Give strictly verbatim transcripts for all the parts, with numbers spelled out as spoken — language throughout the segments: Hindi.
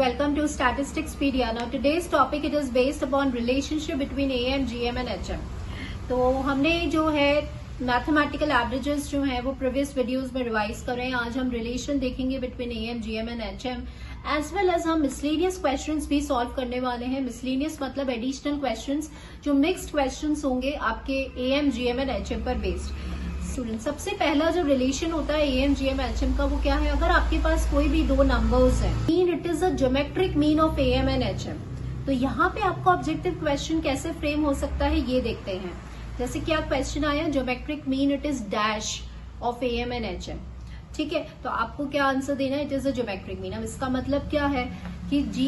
Welcome to StatisticsPedia. Now today's topic it is based upon relationship between A M, G M and H M. तो हमने जो है मैथमेटिकल एवरेजेस जो है वो प्रीवियस वीडियोस में रिवाइज कर रहे हैं. आज हम रिलेशन देखेंगे between A M, G M and H M as well as हम मिसलेनियस क्वेश्चंस भी सॉल्व करने वाले हैं. मिसलेनियस मतलब एडिशनल क्वेश्चंस जो मिक्स्ड क्वेश्चंस होंगे आपके A M, G M and H M पर बेस्ड. स्टूडेंट, सबसे पहला जो रिलेशन होता है A M, G M, H M का वो क्या है? अगर आपके पास कोई भी दो नंबर्स हैं, mean it is a geometric mean of A M and H M. तो यहाँ पे आपको ऑब्जेक्टिव क्वेश्चन कैसे फ्रेम हो सकता है ये देखते हैं. जैसे क्या क्वेश्चन आया, geometric mean it is dash of A M and H M. ठीक है, तो आपको क्या आंसर देना है? It is a geometric mean. अब इसका मतलब क्या है कि G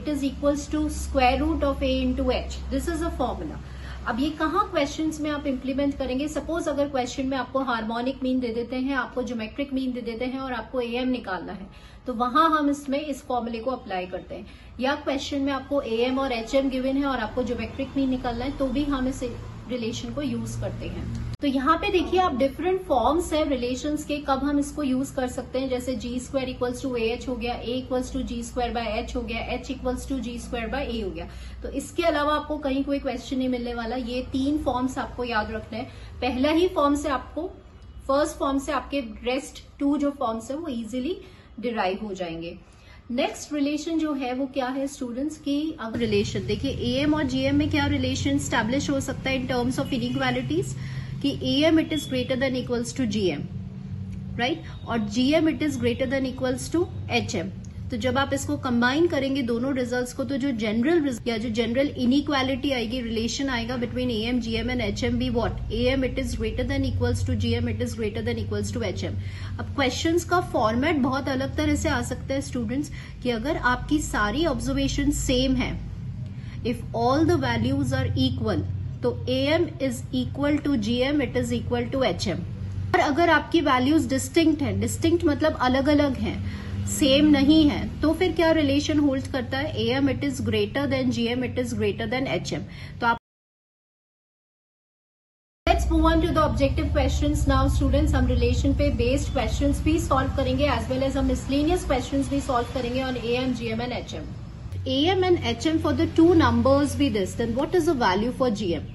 it is equals to square root of A into H. This is a formula. अब ये कहाँ क्वेश्चंस में आप इंप्लीमेंट करेंगे? सपोज अगर क्वेश्चन में आपको हार्मोनिक मीन दे देते हैं, आपको ज्योमेट्रिक मीन दे देते हैं और आपको A M निकालना है, तो वहां हम इसमें इस फॉर्मूले को अप्लाई करते हैं. या क्वेश्चन में आपको A M और H M गिवन है और आपको ज्योमेट्रिक मीन निकालना है, तो भी हम इस रिलेशन को यूज करते हैं. तो यहाँ पे देखिए आप डिफरेंट फॉर्म्स है रिलेशन के, कब हम इसको यूज कर सकते हैं. जैसे G square equals to A H हो गया, A equals to G square by H हो गया, H equals to G square by A हो गया. तो इसके अलावा आपको कहीं कोई क्वेश्चन नहीं मिलने वाला. ये तीन फॉर्म्स आपको याद रखना है. पहला ही फॉर्म से आपको फर्स्ट फॉर्म से आपके रेस्ट टू जो फॉर्म्स है वो इजिली डिराइव हो जाएंगे. नेक्स्ट रिलेशन जो है वो क्या है स्टूडेंट्स की, अब रिलेशन देखिए A M और G M में क्या रिलेशन एस्टैब्लिश हो सकता है इन टर्म्स ऑफ इनइक्वालिटीज कि A M it is greater than equals to G M, right, और G M it is greater than equals to H M. तो जब आप इसको कंबाइन करेंगे दोनों रिजल्ट्स को, तो जो जनरल या जो जनरल इनइक्वालिटी आएगी, रिलेशन आएगा between A M, G M and H M be what? A M it is greater than equals to G M it is greater than equals to H M. अब क्वेश्चंस का फॉर्मेट बहुत अलग तरह से आ सकता है स्टूडेंट्स, कि अगर आपकी सारी ऑब्जर्वेशन सेम है, if all the values are equal, तो A M is equal to G M it is equal to H M. और अगर आपकी वैल्यूज डिस्टिंक्ट है, डिस्टिंक्ट मतलब अलग अलग है, सेम नहीं है, तो फिर क्या रिलेशन होल्ड करता है? A M it is greater than G M it is greater than H M. तो आप let's move on to the objective questions now students. हम रिलेशन पे बेस्ड क्वेश्चंस भी सॉल्व करेंगे एज वेल एज हम मिसलेनियस क्वेश्चंस भी सॉल्व करेंगे on A M, G M and H M. A M and H M for the two numbers be this, then what is the value for G M?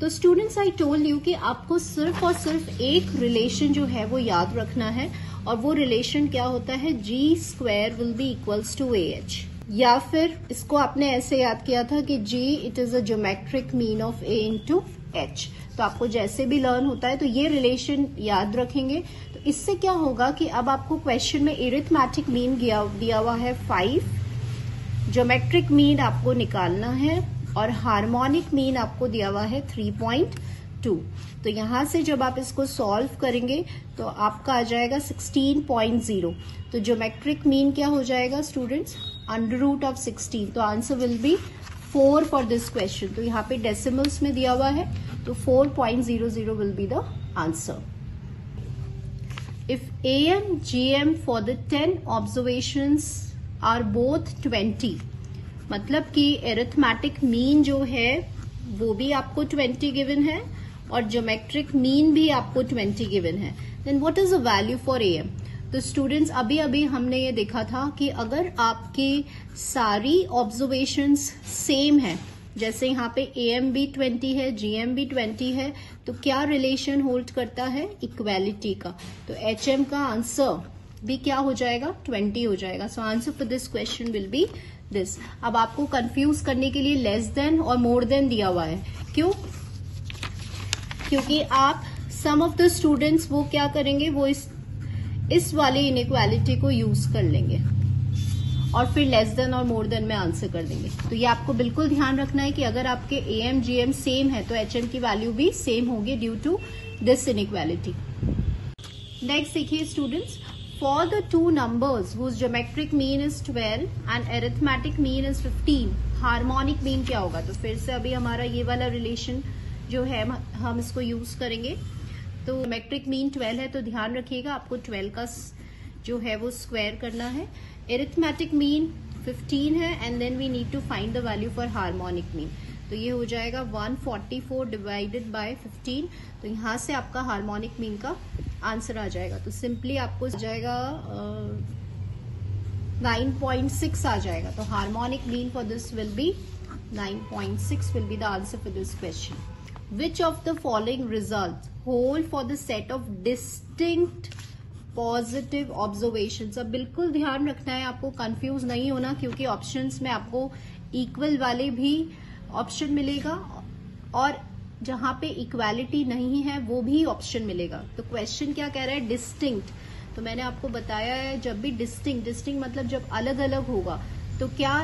तो स्टूडेंट्स आई टोल्ड यू कि आपको सिर्फ और सिर्फ एक रिलेशन जो है वो याद रखना है, और वो रिलेशन क्या होता है? G square will be equals to A H. या फिर इसको आपने ऐसे याद किया था कि G it is a geometric mean of A into H. तो आपको जैसे भी लर्न होता है तो ये रिलेशन याद रखेंगे. तो इससे क्या होगा कि अब आपको क्वेश्चन में एरिथमेटिक मीन दिया हुआ है फाइव, ज्योमेट्रिक मीन आपको निकालना है, और हार्मोनिक मीन आपको दिया हुआ है थ्री पॉइंट टू. तो यहाँ से जब आप इसको सॉल्व करेंगे तो आपका आ जाएगा सिक्सटीन पॉइंट जीरो. तो ज्योमेट्रिक मीन क्या हो जाएगा students? Under root of sixteen. तो answer will be four for this question. तो यहाँ पे डेसिमल्स में दिया हुआ है, तो four point zero zero will be the answer. If A M, G M for the ten observations are both twenty, मतलब कि एरिथमेटिक मीन जो है वो भी आपको ट्वेंटी गिवन है और ज्योमेट्रिक मीन भी आपको ट्वेंटी गिवन है, then what is the value for A M? तो स्टूडेंट्स अभी अभी हमने ये देखा था कि अगर आपकी सारी ऑब्जर्वेशंस सेम है, जैसे यहाँ पे A M भी ट्वेंटी है, G M भी ट्वेंटी है, तो क्या रिलेशन होल्ड करता है? इक्वालिटी का. तो H M का आंसर भी क्या हो जाएगा? ट्वेंटी हो जाएगा. So answer for this question will be this. अब आपको कंफ्यूज करने के लिए लेस देन और मोर देन दिया हुआ है, क्यों? क्योंकि आप सम ऑफ द स्टूडेंट्स वो क्या करेंगे, वो इस इस वाले इनइक्वालिटी को यूज कर लेंगे और फिर लेस देन और मोर देन में आंसर कर देंगे. तो ये आपको बिल्कुल ध्यान रखना है कि अगर आपके A M, G M same है तो H M की वैल्यू भी सेम होगी due to this inequality. Next देखिए students, for the two numbers whose geometric mean is twelve and arithmetic mean is fifteen, harmonic mean क्या होगा? तो फिर से अभी हमारा ये वाला relation जो है हम इसको use करेंगे. तो geometric mean twelve है, तो ध्यान रखिएगा आपको ट्वेल्व का जो है वो square करना है. arithmetic mean fifteen है and then we need to find the value for harmonic mean. तो ये हो जाएगा one forty four divided by fifteen. तो यहाँ से आपका हार्मोनिक मीन का आंसर आ जाएगा. तो सिंपली आपको जाएगा नाइन पॉइंट सिक्स आ जाएगा, तो harmonic mean for this will be nine point six will be the answer for this question. Which of the following result hold for the set of distinct positive observation. अब बिल्कुल ध्यान रखना है, आपको कंफ्यूज नहीं होना, क्योंकि ऑप्शंस में आपको इक्वल वाले भी ऑप्शन मिलेगा और जहां पे इक्वालिटी नहीं है वो भी ऑप्शन मिलेगा. तो क्वेश्चन क्या कह रहा है, डिस्टिंक्ट. तो मैंने आपको बताया है जब भी डिस्टिंक्ट डिस्टिंक्ट मतलब जब अलग अलग होगा तो क्या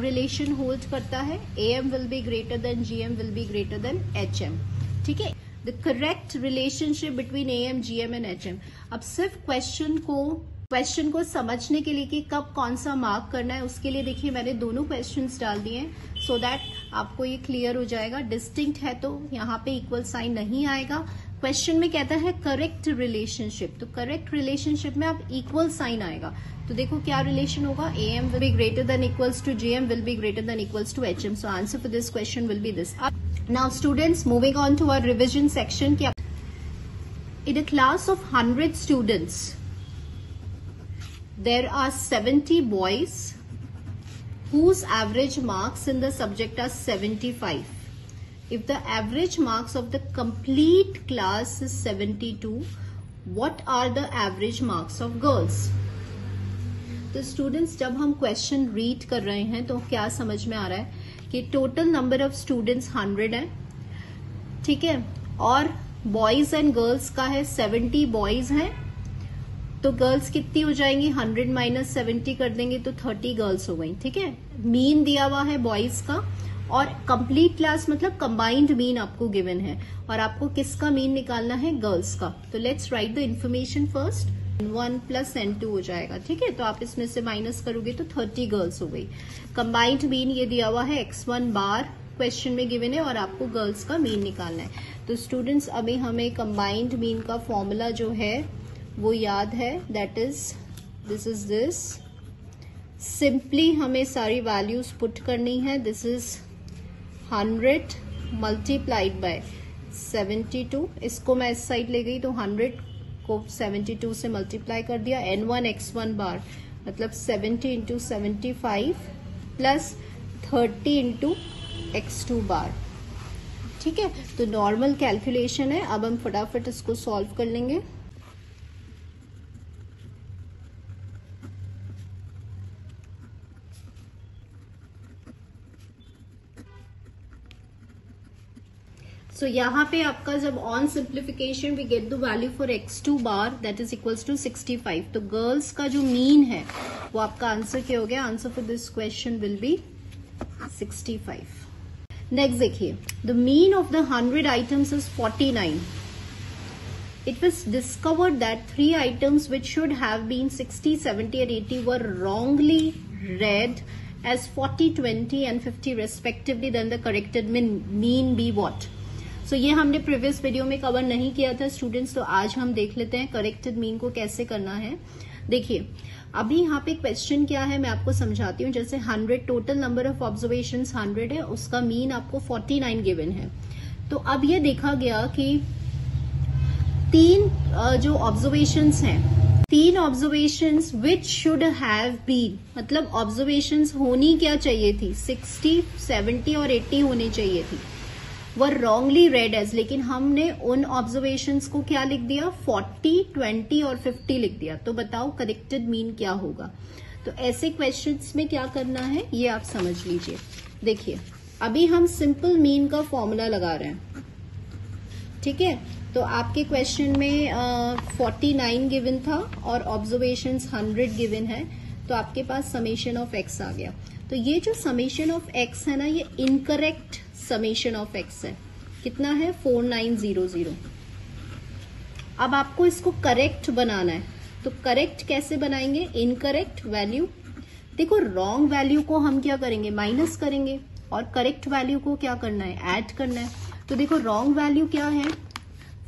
रिलेशन होल्ड करता है, A M will be greater than G M will be greater than H M. ठीक है, The correct relationship between A M, G M and H M. अब सिर्फ क्वेश्चन को क्वेश्चन को समझने के लिए कि कब कौन सा मार्क करना है, उसके लिए देखिए मैंने दोनों क्वेश्चंस डाल दिए हैं सो दैट आपको ये क्लियर हो जाएगा. डिस्टिंक्ट है तो यहाँ पे इक्वल साइन नहीं आएगा. क्वेश्चन में कहता है करेक्ट रिलेशनशिप, तो करेक्ट रिलेशनशिप में आप इक्वल साइन आएगा. तो देखो क्या रिलेशन होगा, A M will be greater than equals to G M will be greater than equals to H M. So answer for this question will be this. Now students, moving on to our revision section. In a class of one hundred students, there are seventy boys whose average marks in the subject are seventy-five. If the average marks of the complete class is seventy-two, what are the average marks of girls? तो students, जब हम question read कर रहे हैं तो क्या समझ में आ रहा है कि total number of students hundred है, ठीक है, और बॉयज एंड गर्ल्स का है सेवेंटी बॉयज हैं, तो गर्ल्स कितनी हो जाएंगी, हंड्रेड माइनस सेवेंटी कर देंगे तो थर्टी गर्ल्स हो गई. ठीक है, मीन दिया हुआ है बॉयज का और कंप्लीट क्लास मतलब कंबाइंड मीन आपको गिवन है और आपको किसका मीन निकालना है, गर्ल्स का. तो let's write the information first. One plus N two हो जाएगा, ठीक है, तो आप इसमें से माइनस करोगे तो थर्टी गर्ल्स हो गई. कंबाइंड मीन ये दिया हुआ है एक्स वन बार क्वेश्चन में गिवन है और आपको गर्ल्स का मीन निकालना है. तो स्टूडेंट्स अभी हमें कंबाइंड मीन का फॉर्मूला जो है वो याद है, that is this is this simply हमें सारी वैल्यूज पुट करनी है. This is hundred multiplied by seventy two, इसको मैं इस साइड ले गई तो हंड्रेड को सेवेंटी टू से मल्टीप्लाई कर दिया. N one X one bar मतलब seventy into seventy five plus thirty into X two bar. ठीक है, तो नॉर्मल कैलकुलेशन है. अब हम फटाफट इसको सॉल्व कर लेंगे. सो so, यहाँ पे आपका जब on simplification we get the value for X two bar that is equals to sixty five. तो गर्ल्स का जो मीन है वो आपका आंसर क्या हो गया, answer for this question will be sixty five. Next देखिए, the mean of the hundred items is forty nine. It was discovered that three items which should have been sixty, seventy and eighty were wrongly read as forty, twenty and fifty respectively. Then the corrected mean be what. So so, ये हमने प्रीवियस वीडियो में कवर नहीं किया था स्टूडेंट्स, तो आज हम देख लेते हैं करेक्टेड मीन को कैसे करना है. देखिए अभी यहाँ पे क्वेश्चन क्या है मैं आपको समझाती हूँ. जैसे hundred total number of observations hundred है, उसका मीन आपको फोर्टी नाइन गिवन है. तो अब ये देखा गया कि तीन जो ऑब्जर्वेशंस हैं, तीन observations which should have been, मतलब ऑब्जर्वेशंस होनी क्या चाहिए थी, सिक्सटी, सेवेंटी और एटी होनी चाहिए थी, वर रॉन्गली रेड एज, लेकिन हमने उन ऑब्जर्वेशंस को क्या लिख दिया, फोर्टी, ट्वेंटी और फिफ्टी लिख दिया. तो बताओ करेक्टेड मीन क्या होगा. तो ऐसे क्वेश्चंस में क्या करना है ये आप समझ लीजिए. देखिए अभी हम सिंपल मीन का फॉर्मूला लगा रहे हैं, ठीक है. तो आपके क्वेश्चन में फोर्टी नाइन गिवन था और ऑब्जर्वेशंस हंड्रेड गिवन है, तो आपके पास समेशन ऑफ एक्स आ गया. तो ये जो समेशन ऑफ एक्स है ना, ये इनकरेक्ट समेशन ऑफ एक्स है. कितना है, फोर नाइन जीरो जीरो. अब आपको इसको करेक्ट बनाना है. तो करेक्ट कैसे बनाएंगे, इनकरेक्ट वैल्यू, देखो रॉन्ग वैल्यू को हम क्या करेंगे, माइनस करेंगे और करेक्ट वैल्यू को क्या करना है, ऐड करना है. तो देखो रॉन्ग वैल्यू क्या है,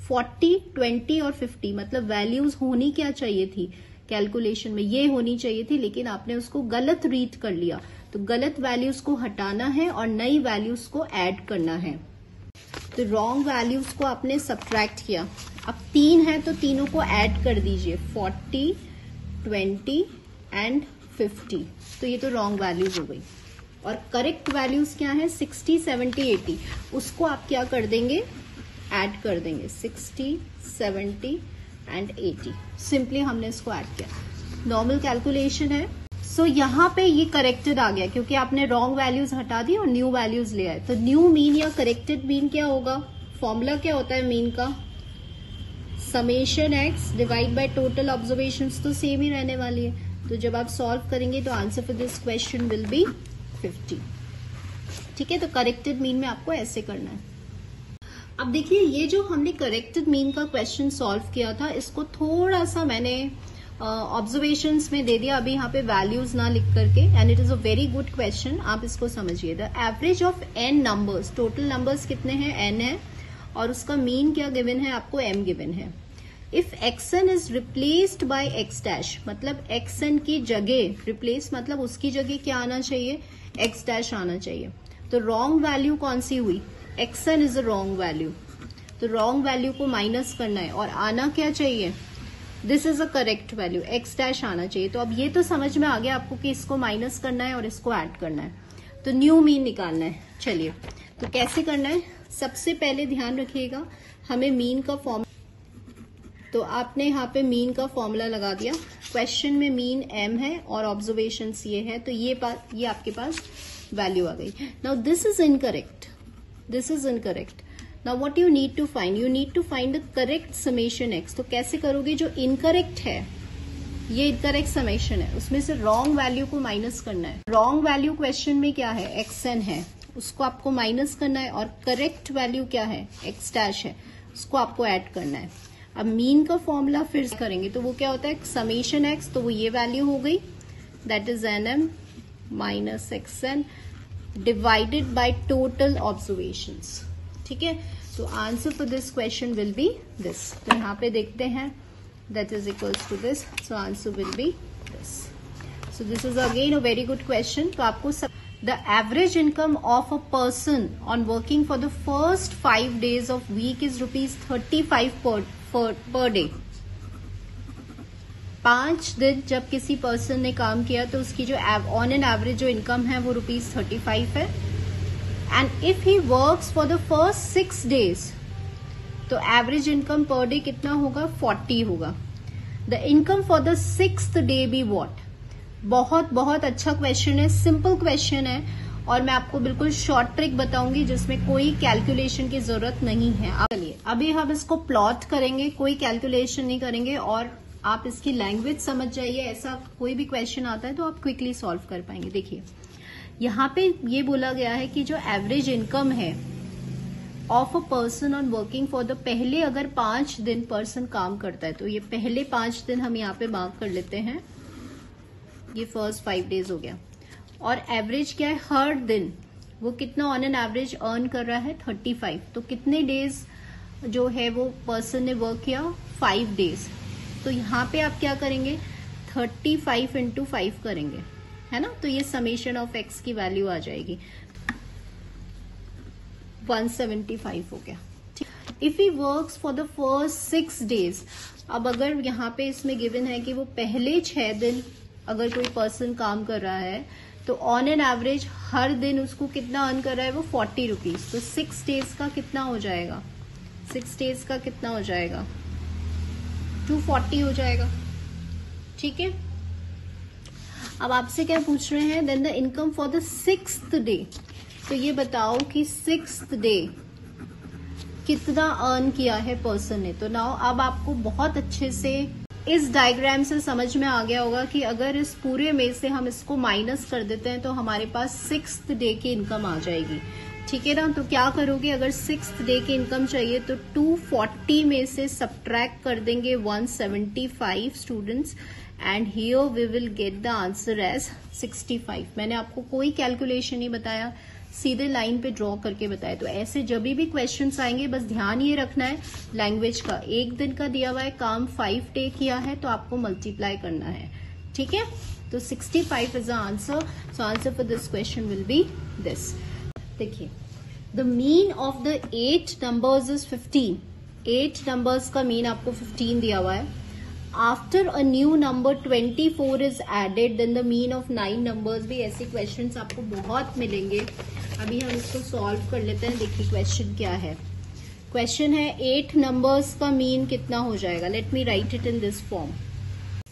फोर्टी, ट्वेंटी और फिफ्टी, मतलब वैल्यूज होनी क्या चाहिए थी कैलकुलेशन में, ये होनी चाहिए थी, लेकिन आपने उसको गलत रीड कर लिया. तो गलत वैल्यूज को हटाना है और नई वैल्यूज को ऐड करना है. तो रॉन्ग वैल्यूज को आपने सब्ट्रैक्ट किया. अब तीन है तो तीनों को ऐड कर दीजिए, फोर्टी, ट्वेंटी एंड फिफ्टी, तो ये तो रॉन्ग वैल्यूज हो गई। और करेक्ट वैल्यूज क्या है, सिक्सटी सेवेंटी एटी, उसको आप क्या कर देंगे, ऐड कर देंगे sixty seventy and eighty, simply हमने इसको ऐड किया, नॉर्मल कैलकुलेशन है। सो so, यहाँ पे ये करेक्टेड आ गया क्योंकि आपने रॉन्ग वैल्यूज हटा दी और न्यू वैल्यूज ले आए। तो न्यू मीन या करेक्टेड मीन क्या होगा, फॉर्मूला क्या होता है मीन का, summation x divide by total observations, तो सेम ही रहने वाली है। तो जब आप सॉल्व करेंगे तो answer for this question will be fifty. ठीक है, तो करेक्टेड मीन में आपको ऐसे करना है। अब देखिए ये जो हमने करेक्टेड मीन का क्वेश्चन सॉल्व किया था, इसको थोड़ा सा मैंने ऑब्जर्वेशंस uh, में दे दिया, अभी यहाँ पे वैल्यूज ना लिख करके, and it is a very good question. आप इसको समझिए, the average of N numbers, total numbers कितने हैं, एन है, और उसका मीन क्या गिवन है आपको, एम गिवन है। If x n is replaced by x dash, मतलब एक्स एन की जगह, रिप्लेस मतलब उसकी जगह क्या आना चाहिए, एक्स डैश आना चाहिए। तो रॉन्ग वैल्यू कौन सी हुई, x n is a wrong value, तो रॉन्ग वैल्यू को माइनस करना है और आना क्या चाहिए, this is a correct value, x dash आना चाहिए। तो अब ये तो समझ में आ गया आपको कि इसको माइनस करना है और इसको ऐड करना है, तो न्यू मीन निकालना है। चलिए तो कैसे करना है, सबसे पहले ध्यान रखिएगा हमें मीन का फॉर्म, तो आपने यहाँ पे मीन का फॉर्मूला लगा दिया, क्वेश्चन में मीन एम है और ऑब्जर्वेशन ये है, तो ये पास ये आपके पास वैल्यू आ गई। Now this is incorrect, this is incorrect. Now what you need to find? You need to find the correct summation x. तो कैसे करोगे, जो इनकरेक्ट है, ये इनकरेक्ट समेशन है, उसमें से रॉन्ग वैल्यू को माइनस करना है। रॉन्ग वैल्यू क्वेश्चन में क्या है, xn है, उसको आपको माइनस करना है, और करेक्ट वैल्यू क्या है, x डैश है, उसको आपको ऐड करना है। अब मीन का फॉर्मूला फिर से करेंगे, तो वो क्या होता है, समेशन x, तो वो ये वैल्यू हो गई, that is N M minus x N divided by total observation. ठीक है, तो answer for this question will be this. तो यहाँ पे देखते हैं, that is equals to this, so answer will be this. So this is again a very good question. तो आपको the average income of a person on working for the first five days of week is rupees thirty five per day. पांच दिन जब किसी पर्सन ने काम किया तो उसकी जो ऑन एन एवरेज जो इनकम है वो रुपीज थर्टी फाइव है। And if he works for the first six days, तो एवरेज इनकम पर डे कितना होगा, फोर्टी होगा। The income for the sixth day be what. बहुत बहुत अच्छा क्वेश्चन है, सिंपल क्वेश्चन है, और मैं आपको बिल्कुल शॉर्ट ट्रिक बताऊंगी जिसमें कोई कैलकुलेशन की जरूरत नहीं है। चलिए अभी हम इसको प्लॉट करेंगे, कोई कैलकुलेशन नहीं करेंगे, और आप इसकी लैंग्वेज समझ जाइए, ऐसा कोई भी क्वेश्चन आता है तो आप क्विकली सॉल्व कर पाएंगे। देखिए यहाँ पे ये बोला गया है कि जो एवरेज इनकम है of a person on working for the, पहले अगर पांच दिन पर्सन काम करता है, तो ये पहले पांच दिन हम यहाँ पे मार्क कर लेते हैं, ये फर्स्ट फाइव डेज हो गया। और एवरेज क्या है, हर दिन वो कितना ऑन एन एवरेज अर्न कर रहा है, थर्टी फाइव। तो कितने डेज जो है वो पर्सन ने वर्क किया, फाइव डेज। तो यहाँ पे आप क्या करेंगे, थर्टी फाइव इंटू फाइव करेंगे, है ना, तो ये समेशन ऑफ एक्स की वैल्यू आ जाएगी, वन सेवेंटी फाइव हो गया। If he works for the first six days, अब अगर यहाँ पे इसमें गिवन है कि वो पहले छह दिन अगर कोई पर्सन काम कर रहा है, तो ऑन एन एवरेज हर दिन उसको कितना अर्न कर रहा है, वो फोर्टी रुपीज। तो सिक्स डेज का कितना हो जाएगा, सिक्स डेज का कितना हो जाएगा, टू फोर्टी हो जाएगा। ठीक है, अब आपसे क्या पूछ रहे हैं, then the income for the sixth day, तो ये बताओ कि सिक्स्थ डे कितना अर्न किया है पर्सन ने। तो नाउ अब आपको बहुत अच्छे से इस डायग्राम से समझ में आ गया होगा कि अगर इस पूरे में से हम इसको माइनस कर देते हैं तो हमारे पास सिक्स्थ डे की इनकम आ जाएगी। ठीक है ना, तो क्या करोगे, अगर सिक्स्थ डे की इनकम चाहिए तो टू फोर्टी में से सब्ट्रैक्ट कर देंगे one seventy five students, and here we will get the answer as sixty five. मैंने आपको कोई कैलकुलेशन नहीं बताया, सीधे लाइन पे ड्रॉ करके बताया। तो ऐसे जब भी क्वेश्चंस आएंगे बस ध्यान ये रखना है लैंग्वेज का, एक दिन का दिया हुआ है काम, फाइव डे किया है तो आपको मल्टीप्लाई करना है। ठीक है, तो sixty five is the answer, so answer for this question will be this. देखिए the mean of the eight numbers is fifteen, eight numbers का मीन आपको फिफ्टीन दिया हुआ है। after a new number twenty-four is added, then the mean of nine numbers. भी ऐसे questions आपको बहुत मिलेंगे. अभी हम इसको solve कर लेते हैं. देखिए question क्या है. Question है eight numbers का mean कितना हो जाएगा. Let me write it in this form.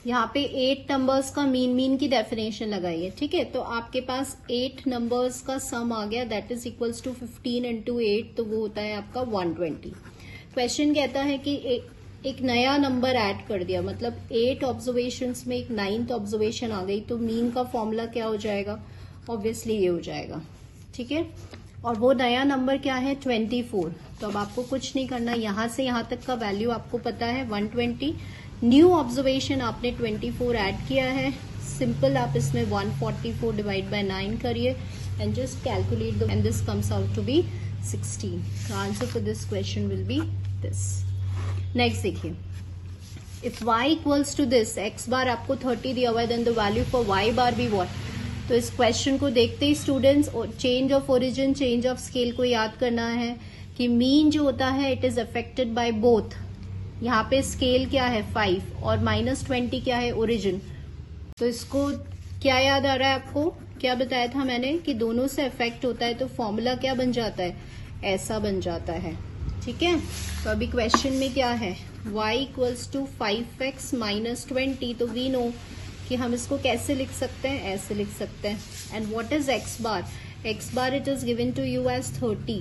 यहाँ पे eight numbers का mean mean की definition लगाइए. ठीक है, तो आपके पास eight numbers का sum आ गया. That is equals to fifteen into eight. तो वो होता है आपका one hundred twenty. Question कहता है कि एक एक नया नंबर ऐड कर दिया, मतलब एट ऑब्जर्वेशंस में एक नाइन्थ ऑब्जर्वेशन आ गई, तो मीन का फॉर्मूला क्या हो जाएगा, ऑब्वियसली ये हो जाएगा. ठीक है, और वो नया नंबर क्या है, ट्वेंटी फोर. तो अब आपको कुछ नहीं करना, यहाँ से यहाँ तक का वैल्यू आपको पता है वन ट्वेंटी. न्यू ऑब्जर्वेशन आपने ट्वेंटी फोर ऐड किया है. सिंपल आप इसमें one forty four divide by nine करिए and just calculate the, and this comes out to be sixteen. The answer for this question will be this. Next देखिए, if y equals to this, x bar आपको थर्टी दिया हुआ है, then the value for y bar be what. तो इस क्वेश्चन को देखते ही students change of origin, change of scale को याद करना है कि मीन जो होता है it is affected by both. यहाँ पे स्केल क्या है फाइव और माइनस ट्वेंटी क्या है ओरिजिन. तो इसको क्या याद आ रहा है आपको, क्या बताया था मैंने कि दोनों से अफेक्ट होता है, तो फॉर्मूला क्या बन जाता है, ऐसा बन जाता है. ठीक है, तो अभी क्वेश्चन में क्या है, y equals to five x minus twenty. तो वी नो कि हम इसको कैसे लिख सकते हैं, ऐसे लिख सकते हैं. And what is x bar, x bar it is given to you as thirty.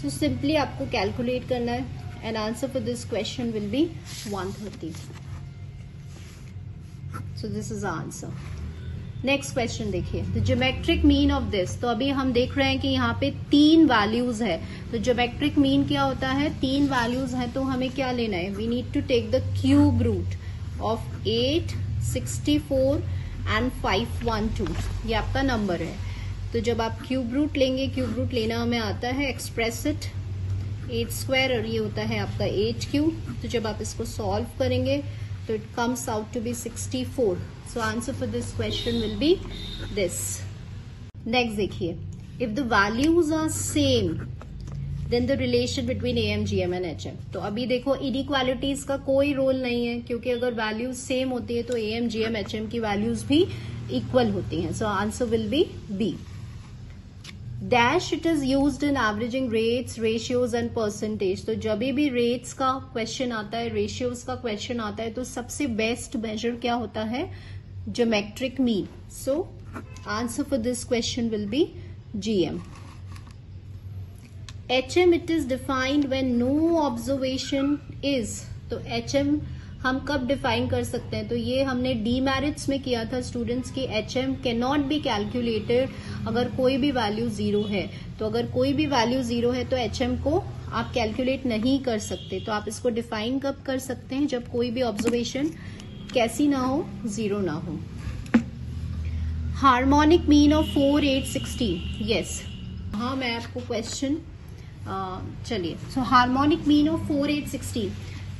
So simply आपको कैलकुलेट करना है and answer for this question will be one thirty. So this is answer. Next question देखिए, the geometric mean of this. तो अभी हम देख रहे हैं कि यहाँ पे तीन वैल्यूज है, तो ज्योमेट्रिक मीन क्या होता है, तीन वैल्यूज है, तो हमें क्या लेना है, we need to take the cube root of eight, sixty four and five one two. ये आपका नंबर है, तो जब आप क्यूब रूट लेंगे, क्यूब रूट लेना हमें आता है, एक्सप्रेस इट एट स्क्वायर और ये होता है आपका एट क्यूब. तो जब आप इसको सॉल्व करेंगे तो it comes out to be sixty four. So answer for this question will be this. Next देखिए, if the values are same then the relation between M, GM and HM. तो अभी देखो इनइक्वालिटीज का कोई रोल नहीं है, क्योंकि अगर वैल्यूज सेम होती है तो एम, जीएम, एचएम की वैल्यूज भी इक्वल होती हैं. So answer will be B. Dash it is used in averaging rates, ratios and percentage. तो जब भी रेट्स का क्वेश्चन आता है, रेशियोज का क्वेश्चन आता है, तो सबसे बेस्ट मेजर क्या होता है, geometric mean. So answer for this question will be GM. HM it is defined when no observation is. तो एचएम हम कब डिफाइन कर सकते हैं, तो ये हमने डीमेरिट्स में किया था स्टूडेंट्स की, H M can not be calculated अगर कोई भी वैल्यू जीरो है. तो अगर कोई भी वैल्यू जीरो है तो एच एम को आप कैलकुलेट नहीं कर सकते. तो आप इसको डिफाइन कब कर सकते हैं, जब कोई भी ऑब्जर्वेशन कैसी ना हो, जीरो ना हो. Harmonic mean of four, eight, sixteen. Yes, हाँ मैं आपको क्वेश्चन चलिए. So harmonic mean of four, eight, sixteen.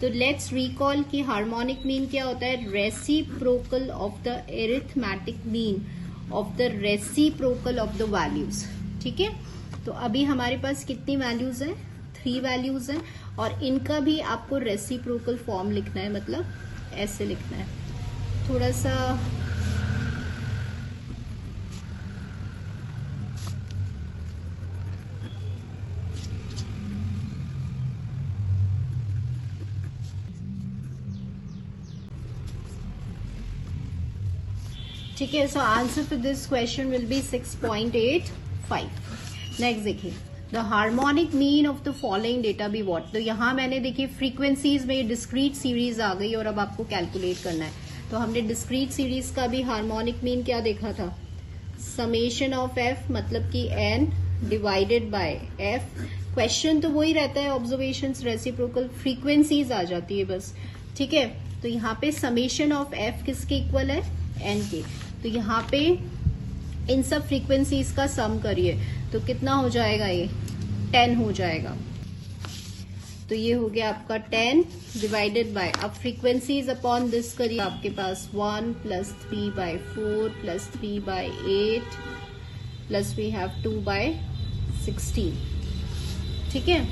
तो लेट्स रिकॉल कि हार्मोनिक मीन क्या होता है, reciprocal of the arithmetic mean of the reciprocal of the values. ठीक है, तो अभी हमारे पास कितनी वैल्यूज हैं, थ्री वैल्यूज हैं, और इनका भी आपको रेसिप्रोकल फॉर्म लिखना है, मतलब ऐसे लिखना है. थोड़ा सा ठीक है. So answer for this question will be six point eight five. Next देखिए, the harmonic mean of the following data be what. तो यहाँ मैंने देखिए फ्रीक्वेंसीज में डिस्क्रीट सीरीज आ गई और अब आपको कैलकुलेट करना है. तो हमने डिस्क्रीट सीरीज का भी हार्मोनिक मीन क्या देखा था, समेशन ऑफ एफ, मतलब कि n divided by f. Question तो वही रहता है, ऑब्जर्वेशन, रेसिप्रोकल, फ्रीक्वेंसीज आ जाती है बस. ठीक है, तो यहाँ पे समेशन ऑफ एफ किसके इक्वल है, एन के. तो यहाँ पे इन सब फ्रीक्वेंसीज का सम करिए, तो कितना हो जाएगा, ये टेन हो जाएगा. तो ये हो गया आपका टेन डिवाइडेड बाय, अब फ्रीक्वेंसीज अपॉन दिस करिए, आपके पास one plus three by four plus three by eight plus we have two by sixteen. ठीक है,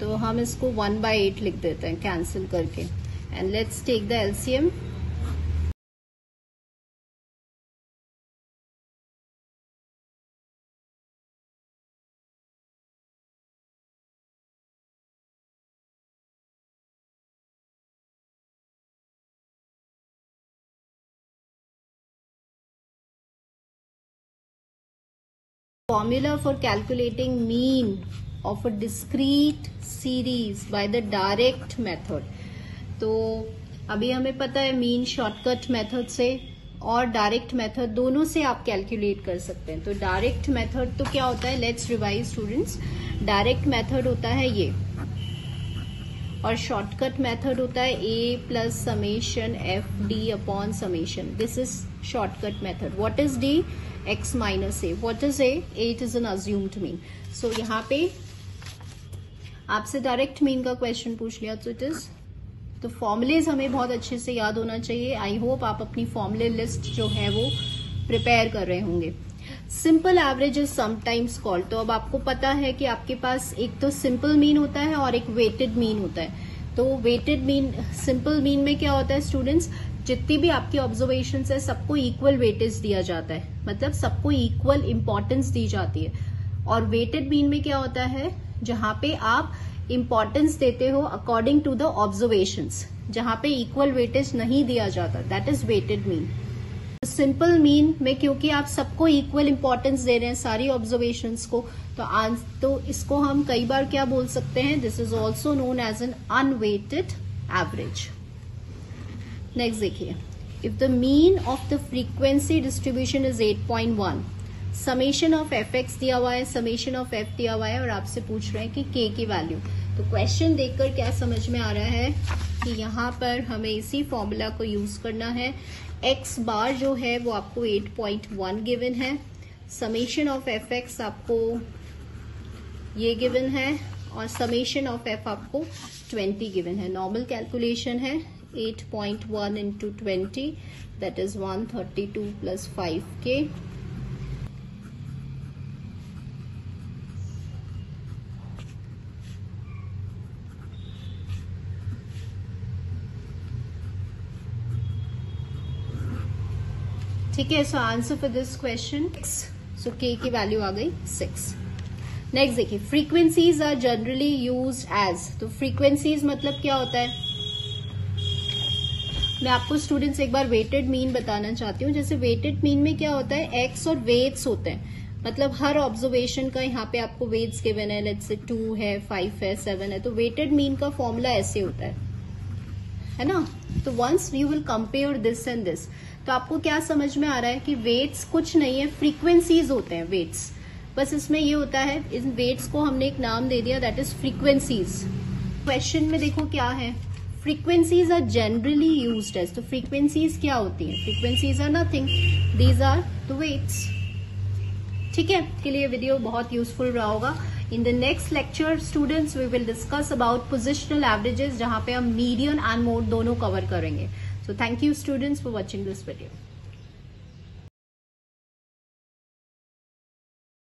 तो हम इसको वन बाय एट लिख देते हैं कैंसिल करके. and let's take the L C M. Formula for calculating mean of a discrete series by the direct method. तो अभी हमें पता है mean shortcut method से और direct method दोनों से आप calculate कर सकते हैं. तो direct method तो क्या होता है, let's revise students. Direct method होता है ये और shortcut method होता है a plus summation f d upon summation. This is shortcut method. What is d? x minus a. What is a? A is an assumed mean. So यहाँ पे आपसे direct mean का question पूछ लिया, तो it is. तो formulas हमें बहुत अच्छे से याद होना चाहिए. I hope आप अपनी formula list जो है वो prepare कर रहे होंगे. Simple average is sometimes called. तो अब आपको पता है कि आपके पास एक तो simple mean होता है और एक weighted mean होता है. तो weighted mean, simple mean में क्या होता है students? जितनी भी आपकी ऑब्जर्वेशन है सबको इक्वल वेटेज दिया जाता है, मतलब सबको इक्वल इम्पोर्टेंस दी जाती है. और वेटेड मीन में क्या होता है, जहां पे आप इम्पोर्टेंस देते हो अकॉर्डिंग टू द ऑब्जर्वेशन, जहां पे इक्वल वेटेज नहीं दिया जाता, that is weighted mean. Simple mean में क्योंकि आप सबको इक्वल इम्पोर्टेंस दे रहे हैं सारी ऑब्जर्वेशन को, तो आज तो इसको हम कई बार क्या बोल सकते हैं, this is also known as an unweighted average. Next देखिए, if the mean of the frequency distribution is eight point one, summation of F x दिया हुआ है, समेशन ऑफ एफ दिया हुआ है और आपसे पूछ रहे हैं कि के की वैल्यू. तो क्वेश्चन देखकर क्या समझ में आ रहा है कि यहाँ पर हमें इसी फॉर्मूला को यूज करना है. एक्स बार जो है वो आपको एट पॉइंट वन गिवन है, समेशन ऑफ एफ एक्स आपको ये गिवन है और समेशन ऑफ एफ आपको ट्वेंटी गिवन है. नॉर्मल कैलकुलेशन है, eight point one into twenty, that is one thirty-two plus five K. ठीक है, so answer for this question six. So K की value आ गई six. Next देखिए, frequencies are generally used as. तो frequencies मतलब क्या होता है, मैं आपको स्टूडेंट्स एक बार वेटेड मीन बताना चाहती हूँ. जैसे वेटेड मीन में क्या होता है, एक्स और वेट्स होते हैं, मतलब हर ऑब्जर्वेशन का यहाँ पे आपको वेट्स गिवन है, लेट्स से टू है, फाइव है, सेवन है. तो वेटेड मीन का फॉर्मूला ऐसे होता है, है ना. तो once you will compare this and this, तो आपको क्या समझ में आ रहा है कि वेट्स कुछ नहीं है, फ्रीक्वेंसीज होते हैं वेट्स. बस इसमें ये होता है, इन वेट्स को हमने एक नाम दे दिया, दैट इज फ्रीक्वेंसीज. क्वेश्चन में देखो क्या है, frequencies are generally used as. तो frequencies क्या होती हैं, frequencies are nothing, these are the weights. ठीक है, इसके लिए वीडियो बहुत यूजफुल रहा होगा. In the next lecture students we will discuss about positional averages, जहां पे हम मीडियन एंड मोड दोनों कवर करेंगे. So thank you students for watching this video.